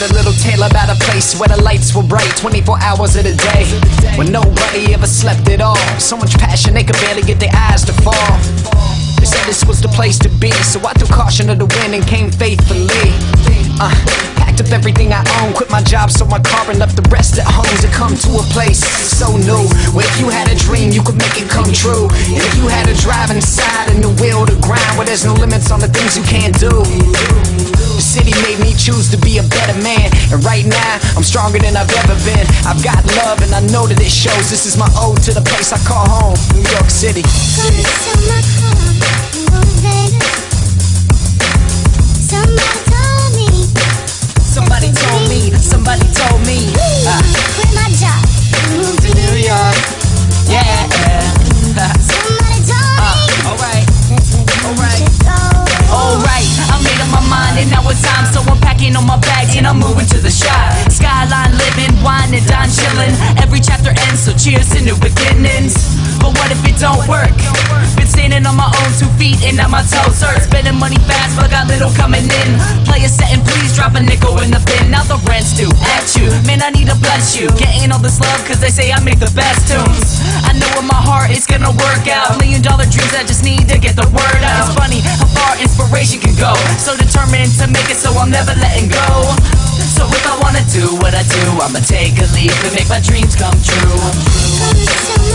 told a little tale about a place where the lights were bright 24 hours of the day, when nobody ever slept at all. So much passion they could barely get their eyes to fall. They said this was the place to be, so I threw caution to the wind and came faithfully. Packed up everything I own, quit my job, sold my car and left the rest at home to come to a place so new, where if you had a dream you could make it come true. And if you had a drive inside and the will to grind, where there's no limits on the things you can't do. The city made me choose to be a better man, and right now I'm stronger than I've ever been. I've got love and I know that it shows. This is my ode to the place I call home, New York City. Somebody told me quit my job and move to New York. Yeah. Somebody told me. Alright, I made up my mind and now it's time, so I'm packing on my bags and I'm moving to the shop. Skyline living, wine and dine chilling. Every chapter ends, so cheers to new beginnings. But what if it don't work? Been standing on my own 2 feet and now my toes hurt. Spending money fast but got little coming in. Play a set and please, drop a nickel in the bin. Now the rent's due at you, man, I need to bless you. Getting all this love cause they say I make the best tunes. I know in my heart it's gonna work out. $1 million dreams, I just need to get the word out. It's funny how far inspiration can go. So determined to make it, so I'm never letting go. So if I wanna do what I do, I'ma take a leap and make my dreams come true.